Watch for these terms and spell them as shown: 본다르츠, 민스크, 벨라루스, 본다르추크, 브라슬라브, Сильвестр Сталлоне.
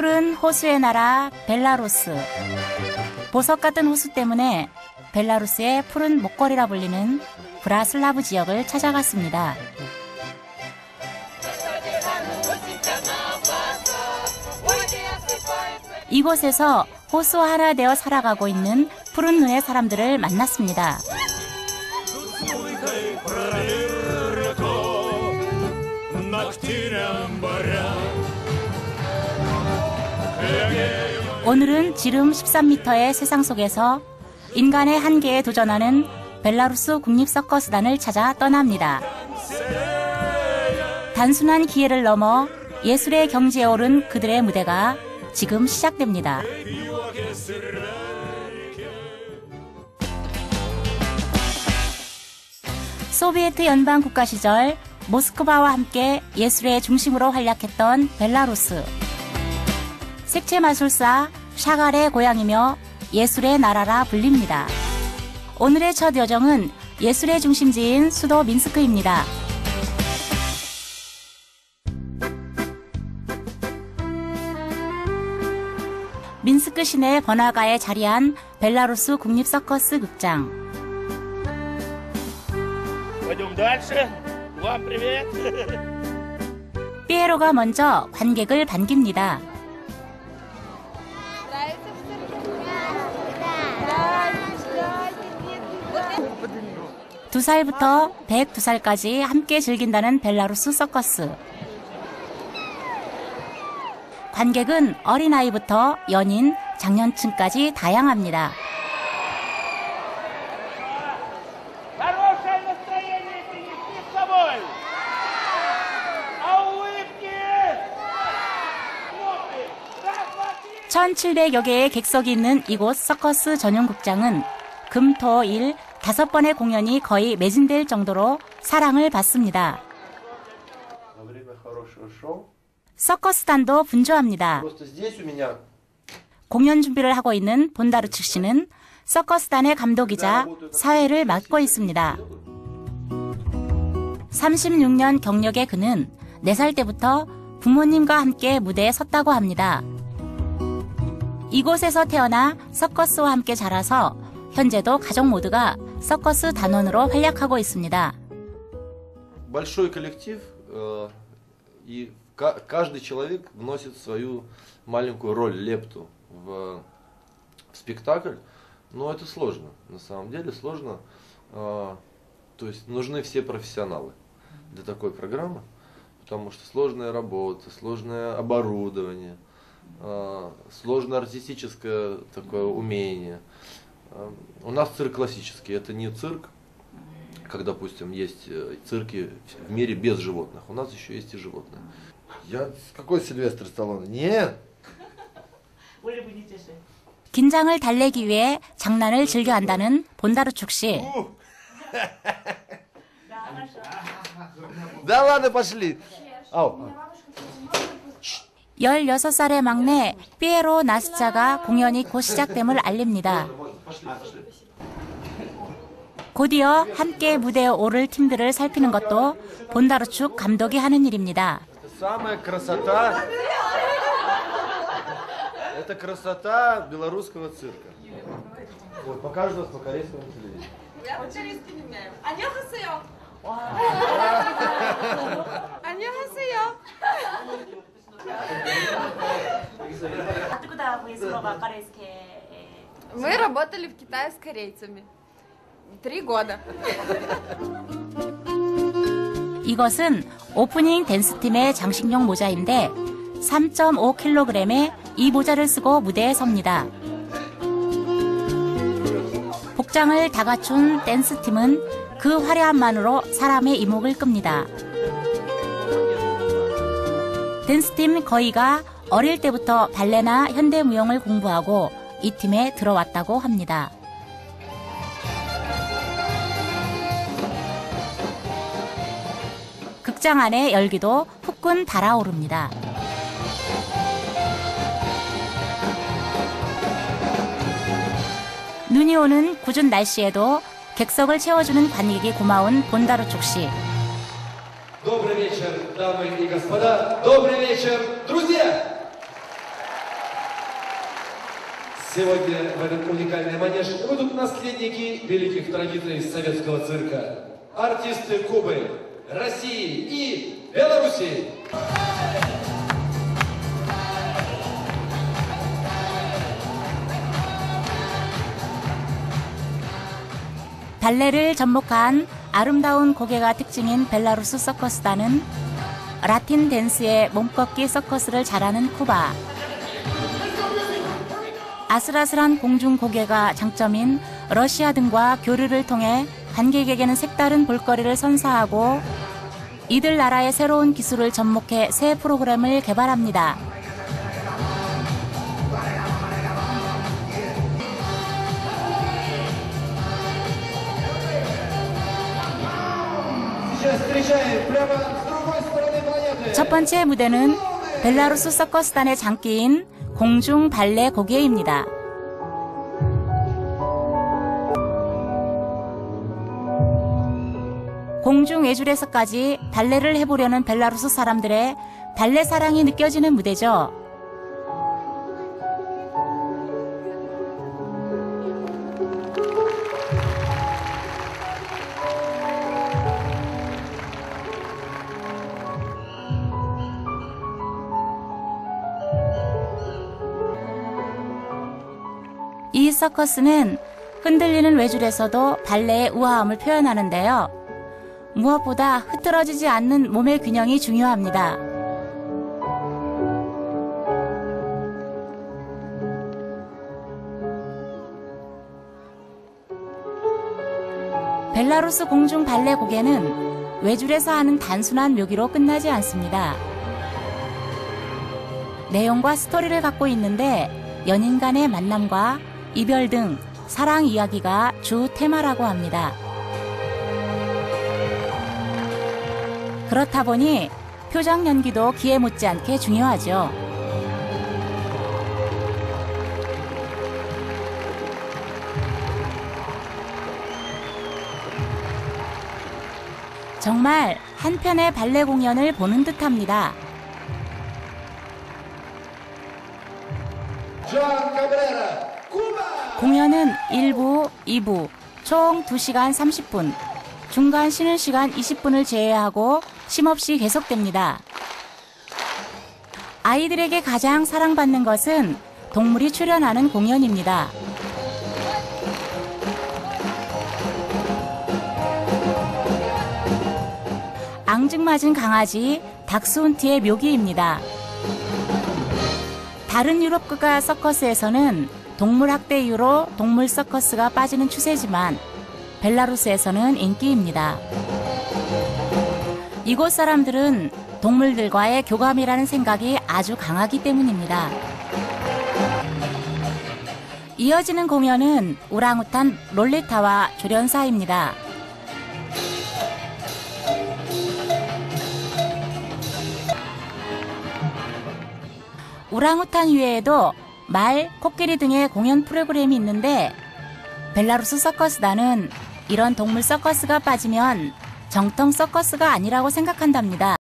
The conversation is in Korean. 푸른 호수의 나라 벨라루스. 보석 같은 호수 때문에 벨라루스의 푸른 목걸이라 불리는 브라슬라브 지역을 찾아갔습니다. 이곳에서 호수와 하나 되어 살아가고 있는 푸른 눈의 사람들을 만났습니다. 오늘은 지름 13m의 세상 속에서 인간의 한계에 도전하는 벨라루스 국립서커스단을 찾아 떠납니다. 단순한 기회를 넘어 예술의 경지에 오른 그들의 무대가 지금 시작됩니다. 소비에트 연방 국가 시절 모스크바와 함께 예술의 중심으로 활약했던 벨라루스. 색채 마술사 샤갈의 고향이며 예술의 나라라 불립니다. 오늘의 첫 여정은 예술의 중심지인 수도 민스크입니다. 민스크 시내 번화가에 자리한 벨라루스 국립서커스 극장. 피에로가 먼저 관객을 반깁니다. 두 살부터 102살까지 함께 즐긴다는 벨라루스 서커스. 관객은 어린아이부터 연인, 장년층까지 다양합니다. (1700여 개의 객석이 있는 이곳 서커스 전용 극장은 금, 토, 일 5번의 공연이 거의 매진될 정도로 사랑을 받습니다. 서커스단도 분주합니다. 공연 준비를 하고 있는 본다르츠 씨는 서커스단의 감독이자 사회를 맡고 있습니다. 36년 경력의 그는 4살 때부터 부모님과 함께 무대에 섰다고 합니다. 이곳에서 태어나 서커스와 함께 자라서 현재도 가족 모두가 서커스 단원으로 활약하고 있습니다. Сложное артистическое такое умение. У нас цирк классический, это не цирк, как, допустим, есть цирки в мире без животных, у нас еще есть и животные. Я какой Сильвестр Сталлоне? Нет! 긴장을 달래기 위해 장난을 즐겨 한다는 본다르추크 씨. Да ладно, пошли! 16살의 막내 피에로 나스차가 공연이 곧 시작됨을 알립니다. 곧이어 함께 무대에 오를 팀들을 살피는 것도 본다르추크 감독이 하는 일입니다. Откуда вы из слова корейские? Мы работали в Китае с корейцами. 3 года. 이것은 오프닝 댄스팀의 장식용 모자인데 3.5kg의 이 모자를 쓰고 무대에 섭니다. 복장을 다 갖춘 댄스팀은 그 화려함만으로 사람의 이목을 끕니다. 댄스팀 거의가 어릴 때부터 발레나 현대무용을 공부하고 이 팀에 들어왔다고 합니다. 극장 안의 열기도 후끈 달아오릅니다. 눈이 오는 궂은 날씨에도 객석을 채워주는 관객이 고마운 본다르추크 씨. Добрый вечер, дамы и господа. Добрый вечер, друзья. Сегодня в этом уникальном манеже будут наследники великих традиций советского цирка. Артисты Кубы, России и Белоруссии. 발레를 접목한 아름다운 고개가 특징인 벨라루스 서커스단은 라틴 댄스의 몸꺾기 서커스를 잘하는 쿠바, 아슬아슬한 공중 고개가 장점인 러시아 등과 교류를 통해 관객에게는 색다른 볼거리를 선사하고 이들 나라의 새로운 기술을 접목해 새 프로그램을 개발합니다. 첫 번째 무대는 벨라루스 서커스단의 장기인 공중 발레 고개입니다. 공중 예술에서까지 발레를 해보려는 벨라루스 사람들의 발레 사랑이 느껴지는 무대죠. 이 서커스는 흔들리는 외줄에서도 발레의 우아함을 표현하는데요. 무엇보다 흐트러지지 않는 몸의 균형이 중요합니다. 벨라루스 공중 발레 고개는 외줄에서 하는 단순한 묘기로 끝나지 않습니다. 내용과 스토리를 갖고 있는데 연인 간의 만남과 이별 등 사랑 이야기가 주 테마라고 합니다. 그렇다 보니 표정 연기도 기에 못지않게 중요하죠. 정말 한 편의 발레 공연을 보는 듯합니다. 공연은 1부, 2부, 총 2시간 30분, 중간 쉬는 시간 20분을 제외하고 쉼없이 계속됩니다. 아이들에게 가장 사랑받는 것은 동물이 출연하는 공연입니다. 앙증맞은 강아지 닥스훈트의 묘기입니다. 다른 유럽국가 서커스에서는 동물 학대 이후로 동물 서커스가 빠지는 추세지만 벨라루스에서는 인기입니다. 이곳 사람들은 동물들과의 교감이라는 생각이 아주 강하기 때문입니다. 이어지는 공연은 우랑우탄 롤리타와 조련사입니다. 우랑우탄 외에도 말, 코끼리 등의 공연 프로그램이 있는데 벨라루스 서커스단은 이런 동물 서커스가 빠지면 정통 서커스가 아니라고 생각한답니다.